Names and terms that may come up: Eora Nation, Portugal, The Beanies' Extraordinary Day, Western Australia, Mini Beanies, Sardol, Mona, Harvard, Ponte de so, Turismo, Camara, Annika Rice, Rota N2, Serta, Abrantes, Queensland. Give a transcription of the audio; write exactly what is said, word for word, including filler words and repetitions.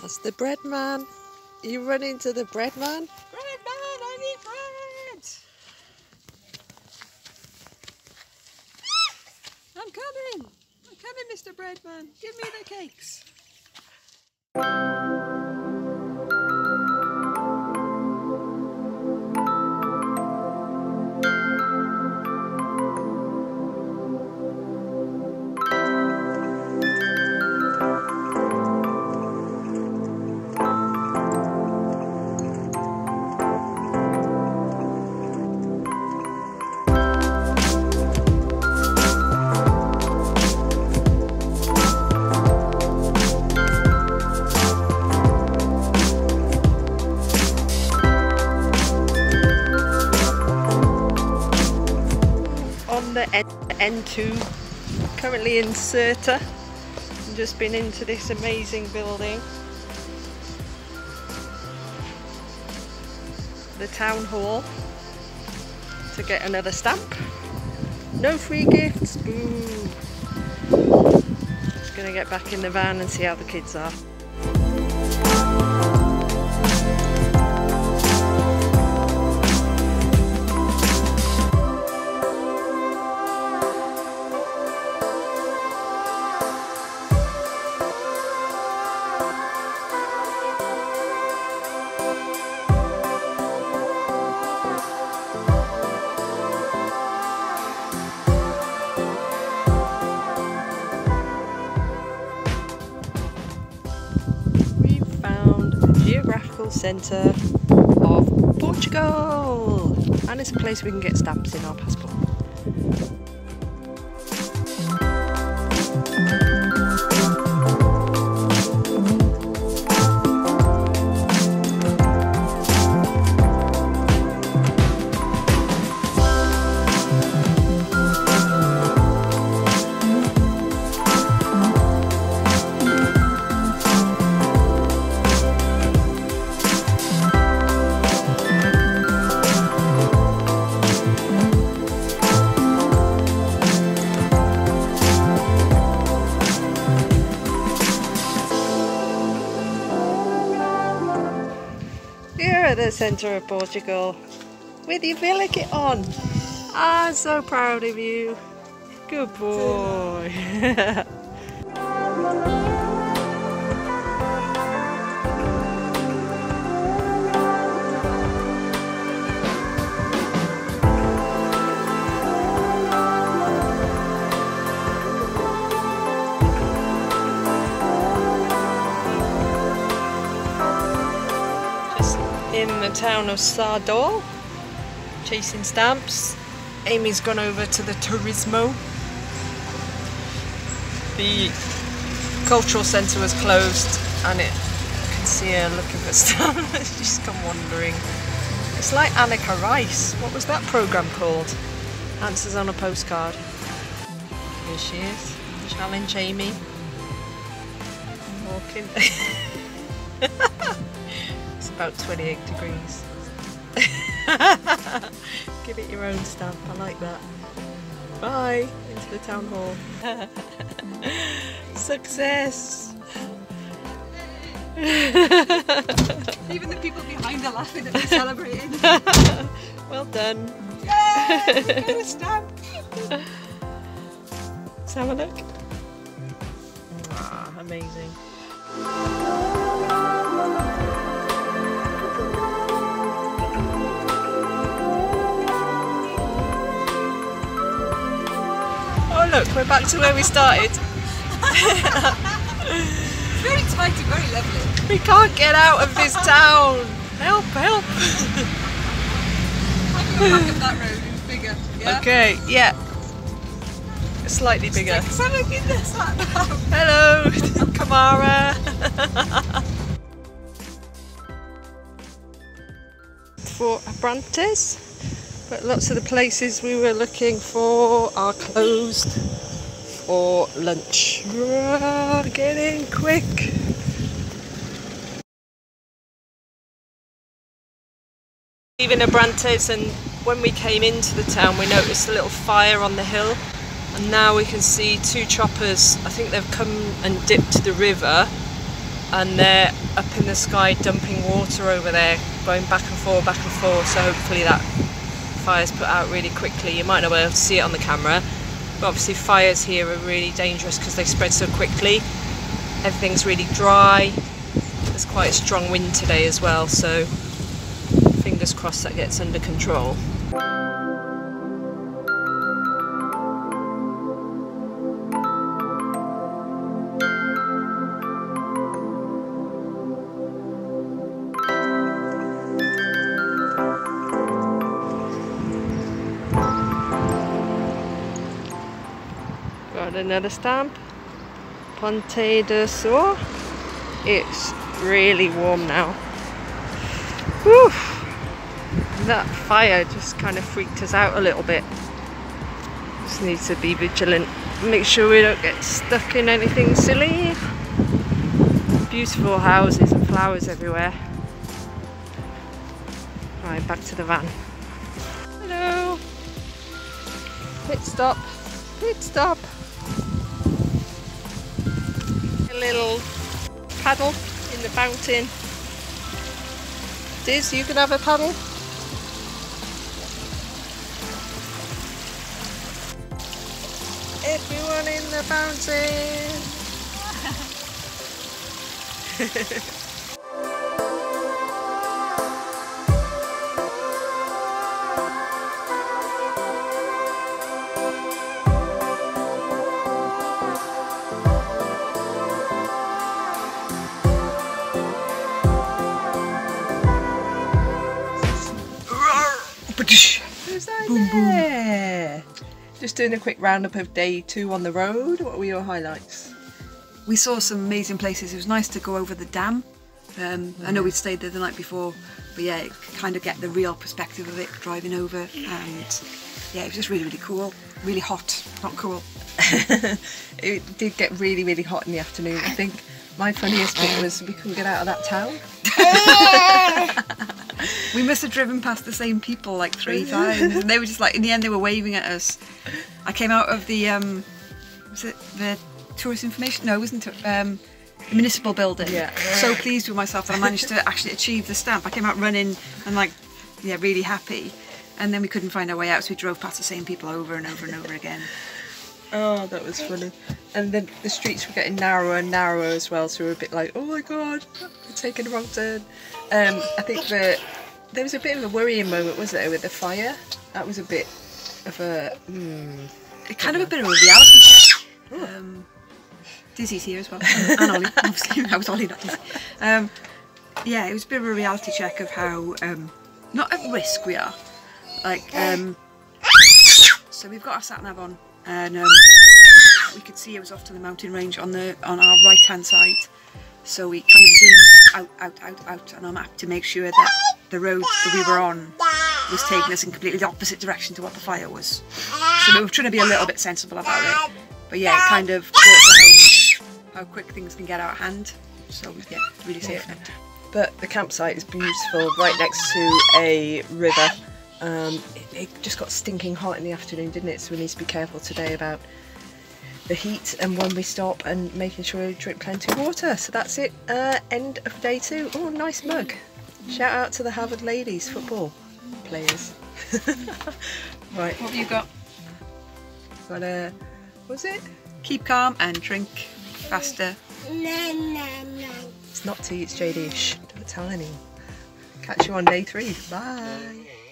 That's the bread man. You run into the bread man? Bread man, I need bread! Ah! I'm coming! I'm coming, Mister Bread Man. Give me the cakes. N two, currently in Serta. I've just been into this amazing building, the town hall, to get another stamp. No free gifts, boo. Just gonna get back in the van and see how the kids are. Centre of Portugal, and it's a place we can get stamps in our passport. The centre of Portugal with your villa kit on. I'm so proud of you. Good boy. In the town of Sardol, chasing stamps. Amy's gone over to the Turismo. The cultural centre was closed, and it, you can see her looking for stamps. She's come wandering. It's like Annika Rice. What was that programme called? Answers on a Postcard. Here she is. Challenge Amy. Walking. About twenty-eight degrees. Give it your own stamp, I like that. Bye, into the town hall. Success! Even the people behind are laughing at me celebrating. Well done. Yay! We got a stamp! Let's have a look. Ah, amazing. Look, we're back to where we started. Very exciting, very lovely. We can't get out of this town. Help, help. I can go back up that road, it's bigger. Yeah? Okay, yeah. It's slightly bigger. Hello, Camara. For Abrantes. But lots of the places we were looking for are closed for lunch. Get in quick! Leaving Abrantes, and when we came into the town we noticed a little fire on the hill, and now we can see two choppers. I think they've come and dipped the river and they're up in the sky dumping water over there, going back and forth, back and forth, so hopefully that fire's put out really quickly. You might not be able to see it on the camera, but obviously fires here are really dangerous because they spread so quickly. Everything's really dry. There's quite a strong wind today as well, so fingers crossed that gets under control. Another stamp, Ponte de So. It's really warm now. Whew. That fire just kind of freaked us out a little bit. Just need to be vigilant, make sure we don't get stuck in anything silly. Beautiful houses and flowers everywhere. Right, back to the van. Hello. Pit stop. Pit stop. Little paddle in the fountain. Diz, you can have a paddle. Everyone in the fountain. Boom, boom. Just doing a quick roundup of day two on the road. What were your highlights? We saw some amazing places. It was nice to go over the dam. Um, mm. I know we'd stayed there the night before, but yeah, it kind of get the real perspective of it driving over, and yeah, it was just really, really cool. Really hot, not cool. It did get really, really hot in the afternoon. I think my funniest bit was we couldn't get out of that town. We must have driven past the same people like three times, and they were just like, in the end they were waving at us. I came out of the, um, was it the tourist information? No, it wasn't, um, the municipal building. Yeah. So pleased with myself that I managed to actually achieve the stamp. I came out running and like, yeah, really happy. And then we couldn't find our way out, so we drove past the same people over and over and over again. Oh, that was funny. And then the streets were getting narrower and narrower as well, so we were a bit like, oh my god, we're taking the wrong turn. Um, I think that there was a bit of a worrying moment, wasn't there, with the fire? That was a bit of a... Mm, kind of know. a bit of a reality check. Um, Dizzy's here as well, and, and Ollie, obviously. I was Ollie, not Dizzy. Um, yeah, it was a bit of a reality check of how, um, not at risk we are. Like, um, so we've got our sat-nav on. And um, we could see it was off to the mountain range on the on our right hand side, so we kind of zoomed out, out, out, out on our map to make sure that the road that we were on was taking us in completely the opposite direction to what the fire was. So we were trying to be a little bit sensible about it, but yeah, it kind of brought down how quick things can get out of hand. So yeah, really safe. Yeah. But the campsite is beautiful, right next to a river. Um, it, it just got stinking hot in the afternoon, didn't it? So we need to be careful today about the heat and when we stop, and making sure we drink plenty of water. So that's it, uh, end of day two. Oh, nice mug. Shout out to the Harvard ladies football players. Right. What have you got? Got a, what was it? Keep calm and drink faster. No, no, no. It's not tea, it's J D. Shh, don't tell anyone. Catch you on day three. Bye.